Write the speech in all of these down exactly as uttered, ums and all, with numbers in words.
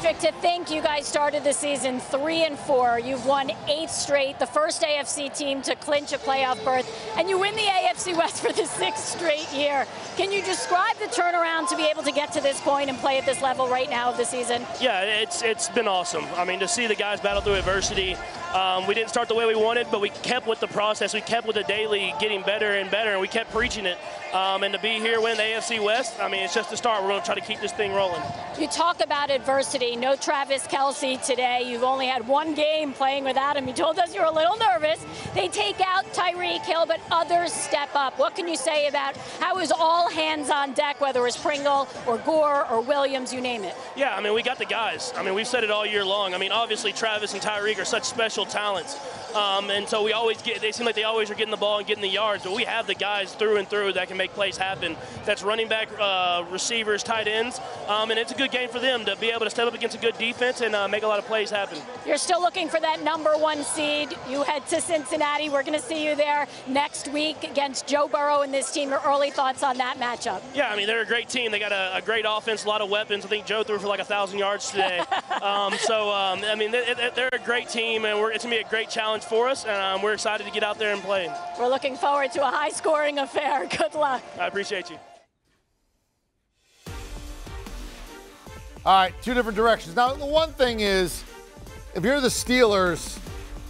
Patrick, to think you guys started the season three and four. You've won eight straight, the first A F C team to clinch a playoff berth, and you win the A F C West for the sixth straight year. Can you describe the turnaround to be able to get to this point and play at this level right now of the season? Yeah, it's it's been awesome. I mean, to see the guys battle through adversity. Um, we didn't start the way we wanted, but we kept with the process. We kept with the daily getting better and better, and we kept preaching it. Um, and to be here winning the A F C West, I mean, it's just the start. We're going to try to keep this thing rolling. You talk about adversity. No Travis Kelsey today. You've only had one game playing without him. You told us you were a little nervous. They take out Tyreek Hill, but others step up. What can you say about how it was all hands on deck, whether it was Pringle or Gore or Williams, you name it? Yeah, I mean, we got the guys. I mean, we've said it all year long. I mean, obviously, Travis and Tyreek are such special talents, um, and so we always get, they seem like they always are getting the ball and getting the yards, but we have the guys through and through that can make plays happen. That's running back, uh, receivers, tight ends, um, and it's a good game for them to be able to step up against a good defense and uh, make a lot of plays happen. You're still looking for that number one seed. You head to Cincinnati. We're going to see you there next week against Joe Burrow and this team. Your early thoughts on that matchup? Yeah, I mean, they're a great team. They got a, a great offense, a lot of weapons. I think Joe threw for like a thousand yards today. um, so, um, I mean, they, they're a great team, and we're, it's going to be a great challenge for us, and um, we're excited to get out there and play. We're looking forward to a high-scoring affair. Good luck. I appreciate you. All right, two different directions. Now, the one thing is, if you're the Steelers,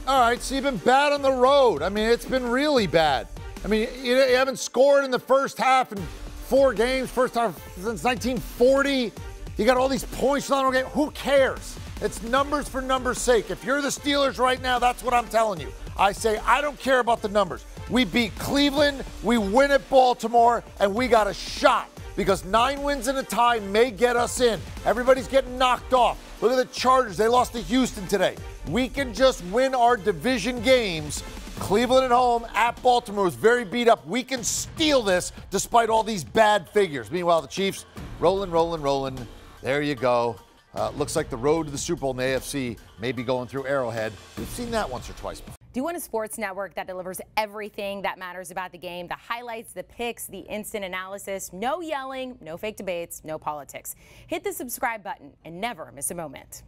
all right, so you've been bad on the road. I mean, it's been really bad. I mean, you haven't scored in the first half in four games, first half since nineteen forty. You got all these points in the whole game. Who cares? It's numbers for numbers' sake. If you're the Steelers right now, that's what I'm telling you. I say, I don't care about the numbers. We beat Cleveland, we win at Baltimore, and we got a shot because nine wins and a tie may get us in. Everybody's getting knocked off. Look at the Chargers. They lost to Houston today. We can just win our division games. Cleveland at home, at Baltimore, was very beat up. We can steal this despite all these bad figures. Meanwhile, the Chiefs, rolling, rolling, rolling. There you go. Uh, looks like the road to the Super Bowl in the A F C may be going through Arrowhead. We've seen that once or twice before. Do you want a sports network that delivers everything that matters about the game? The highlights, the picks, the instant analysis, no yelling, no fake debates, no politics. Hit the subscribe button and never miss a moment.